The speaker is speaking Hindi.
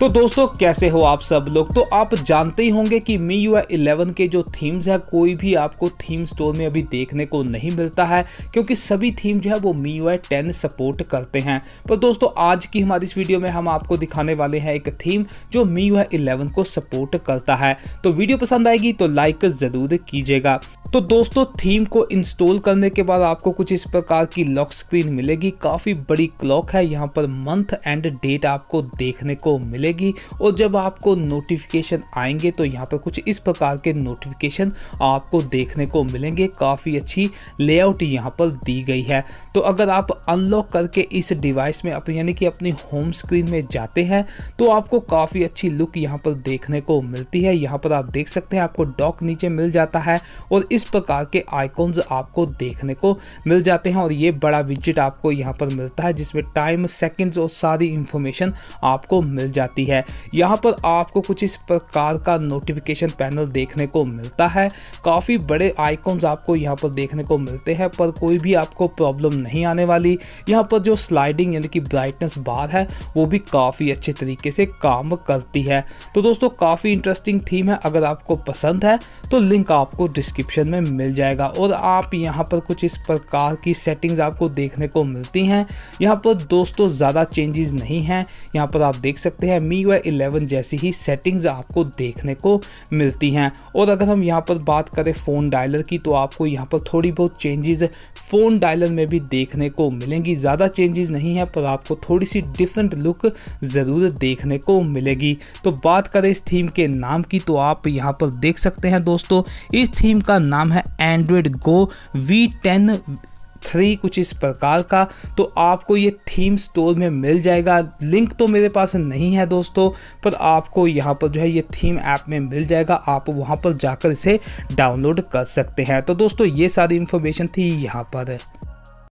तो दोस्तों कैसे हो आप सब लोग। तो आप जानते ही होंगे कि MIUI 11 के जो थीम्स है कोई भी आपको थीम स्टोर में अभी देखने को नहीं मिलता है, क्योंकि सभी थीम जो है वो MIUI 10 सपोर्ट करते हैं। पर दोस्तों आज की हमारी इस वीडियो में हम आपको दिखाने वाले हैं एक थीम जो MIUI 11 को सपोर्ट करता है। तो वीडियो पसंद आएगी तो लाइक ज़रूर कीजिएगा। तो दोस्तों थीम को इंस्टॉल करने के बाद आपको कुछ इस प्रकार की लॉक स्क्रीन मिलेगी। काफ़ी बड़ी क्लॉक है, यहाँ पर मंथ एंड डेट आपको देखने को मिलेगी और जब आपको नोटिफिकेशन आएंगे तो यहाँ पर कुछ इस प्रकार के नोटिफिकेशन आपको देखने को मिलेंगे। काफ़ी अच्छी लेआउट यहाँ पर दी गई है। तो अगर आप अनलॉक करके इस डिवाइस में अपनी यानी कि अपनी होम स्क्रीन में जाते हैं तो आपको काफ़ी अच्छी लुक यहाँ पर देखने को मिलती है। यहाँ पर आप देख सकते हैं आपको डॉक नीचे मिल जाता है और इस प्रकार के आइकॉन्स आपको देखने को मिल जाते हैं और ये बड़ा विजेट आपको यहाँ पर मिलता है जिसमें टाइम, सेकंड्स और सारी इंफॉर्मेशन आपको मिल जाती है। यहाँ पर आपको कुछ इस प्रकार का नोटिफिकेशन पैनल देखने को मिलता है। काफ़ी बड़े आइकॉन्स आपको यहाँ पर देखने को मिलते हैं, पर कोई भी आपको प्रॉब्लम नहीं आने वाली। यहाँ पर जो स्लाइडिंग यानी कि ब्राइटनेस बार है वो भी काफ़ी अच्छे तरीके से काम करती है। तो दोस्तों काफ़ी इंटरेस्टिंग थीम है। अगर आपको पसंद है तो लिंक आपको डिस्क्रिप्शन में मिल जाएगा। और आप यहाँ पर कुछ इस प्रकार की सेटिंग्स आपको देखने को मिलती हैं। यहाँ पर दोस्तों ज़्यादा चेंजेस नहीं हैं। यहाँ पर आप देख सकते हैं MIUI 11 जैसी ही सेटिंग्स आपको देखने को मिलती हैं। और अगर हम यहाँ पर बात करें फ़ोन डायलर की तो आपको यहाँ पर थोड़ी बहुत चेंजेस फ़ोन डायलर में भी देखने को मिलेंगी। ज़्यादा चेंजेस नहीं है, पर आपको थोड़ी सी डिफरेंट लुक ज़रूर देखने को मिलेगी। तो बात करें इस थीम के नाम की तो आप यहाँ पर देख सकते हैं दोस्तों इस थीम का नाम है एंड्रॉइड गो V10 3 कुछ इस प्रकार का। तो आपको ये थीम स्टोर में मिल जाएगा। लिंक तो मेरे पास नहीं है दोस्तों, पर आपको यहाँ पर जो है ये थीम ऐप में मिल जाएगा। आप वहाँ पर जाकर इसे डाउनलोड कर सकते हैं। तो दोस्तों ये सारी इन्फॉर्मेशन थी यहाँ पर।